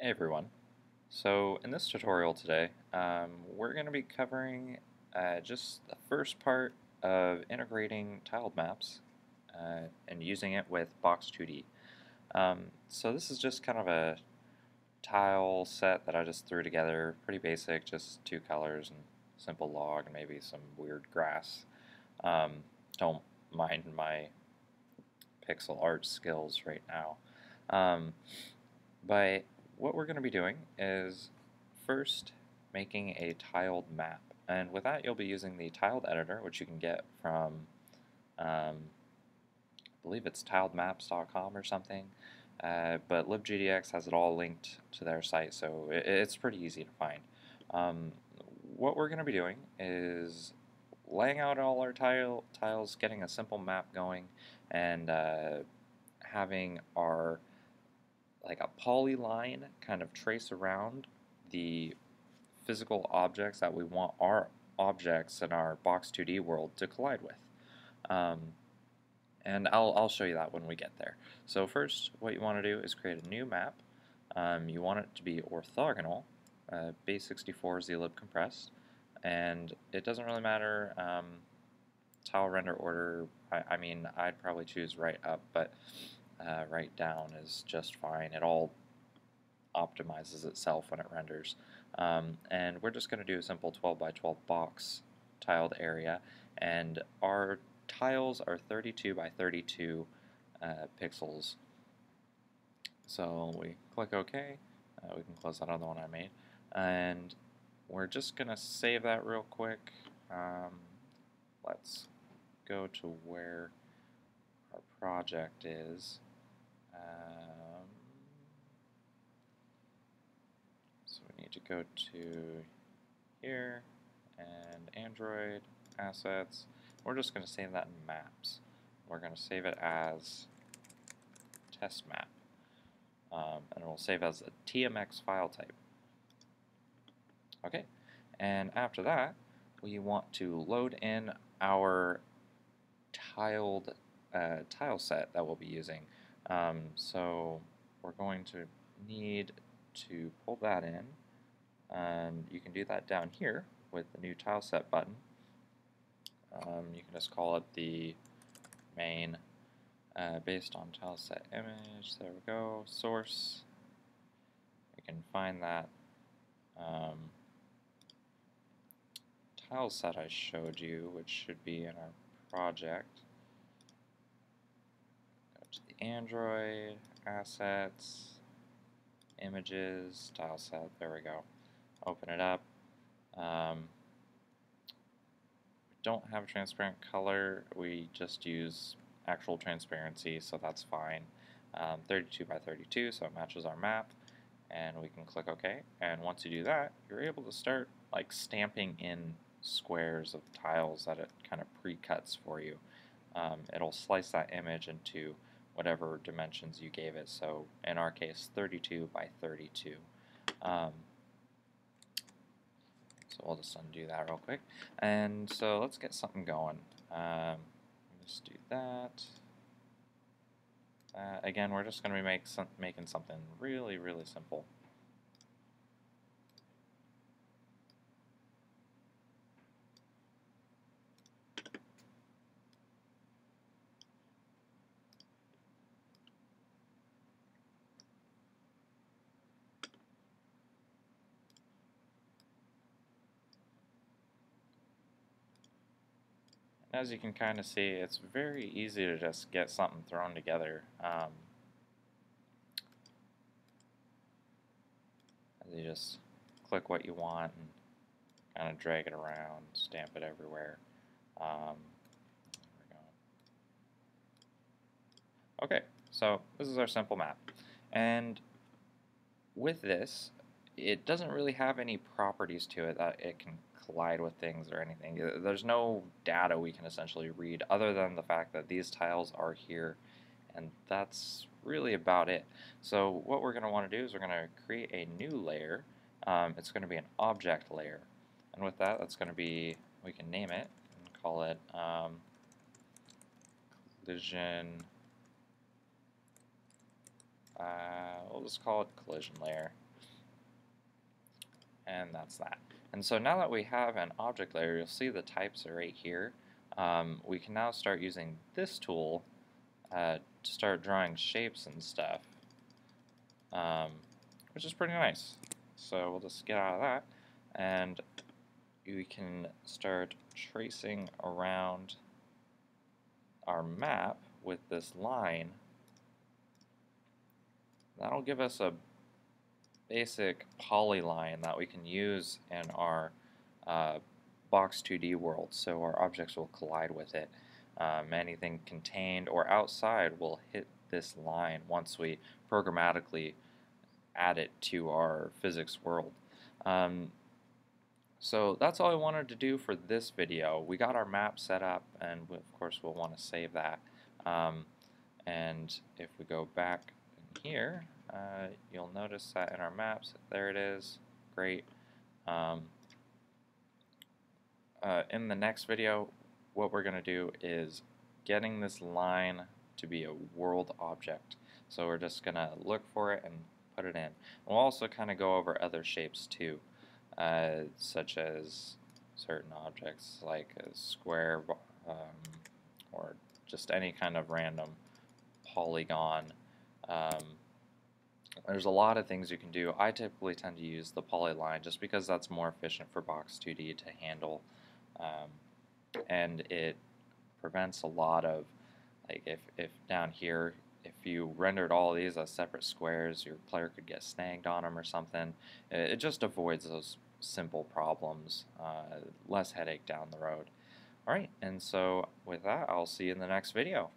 Hey everyone. So in this tutorial today, we're going to be covering just the first part of integrating tiled maps and using it with Box2D. So this is just kind of a tile set that I just threw together, pretty basic, just two colors and simple log and maybe some weird grass. Don't mind my pixel art skills right now. But what we're going to be doing is first making a tiled map, and with that you'll be using the tiled editor, which you can get from I believe it's tiledmaps.com or something, but LibGDX has it all linked to their site, so it's pretty easy to find. What we're going to be doing is laying out all our tiles, getting a simple map going, and having our like a polyline kind of trace around the physical objects that we want our objects in our Box2D world to collide with. And I'll show you that when we get there. So first, what you want to do is create a new map. You want it to be orthogonal, B64 zlib compressed, and it doesn't really matter tile render order. I mean, I'd probably choose right up, but right down is just fine. It all optimizes itself when it renders. And we're just going to do a simple 12 by 12 box tiled area, and our tiles are 32 by 32 pixels. So we click OK. We can close that other one I made, and we're just going to save that real quick. Let's go to where our project is. So we need to go to here and Android assets. We're just going to save that in maps. We're going to save it as test map, and it'll save as a TMX file type. Okay, and after that, we want to load in our tiled tile set that we'll be using. So we're going to need to pull that in, and you can do that down here with the new tile set button. You can just call it the main based on tile set image. There we go. Source. We can find that tile set I showed you, which should be in our project. Android, assets, images, tile set, there we go. Open it up. We don't have a transparent color, we just use actual transparency, so that's fine. 32 by 32, so it matches our map, and we can click OK. And once you do that, you're able to start like stamping in squares of tiles that it kind of pre-cuts for you. It'll slice that image into whatever dimensions you gave it, so in our case 32 by 32. So we'll just undo that real quick, and so let's get something going. Let's do that. Again, we're just going to be making something really, really simple. As you can kind of see, it's very easy to just get something thrown together. You just click what you want and kind of drag it around, stamp it everywhere. There we go. Okay, so this is our simple map, and with this, it doesn't really have any properties to it that it can collide with things or anything. There's no data we can essentially read other than the fact that these tiles are here, and that's really about it. So what we're going to want to do is we're going to create a new layer. It's going to be an object layer, and with that, that's going to be, we can name it and call it collision. We'll just call it collision layer. and that's that. And so now that we have an object layer, you'll see the types are right here. We can now start using this tool to start drawing shapes and stuff, which is pretty nice. So we'll just get out of that, and we can start tracing around our map with this line. That'll give us a basic polyline that we can use in our Box2D world, so our objects will collide with it. Anything contained or outside will hit this line once we programmatically add it to our physics world. So that's all I wanted to do for this video. We got our map set up, and of course we'll want to save that. And if we go back in here, you'll notice that in our maps, there it is, great. In the next video, what we're going to do is getting this line to be a world object. So we're just going to look for it and put it in. And we'll also kind of go over other shapes too, such as certain objects like a square or just any kind of random polygon. There's a lot of things you can do. I typically tend to use the polyline just because that's more efficient for Box2D to handle, and it prevents a lot of, like, if down here, if you rendered all these as separate squares, your player could get snagged on them or something. It just avoids those simple problems, less headache down the road. Alright, and so with that, I'll see you in the next video.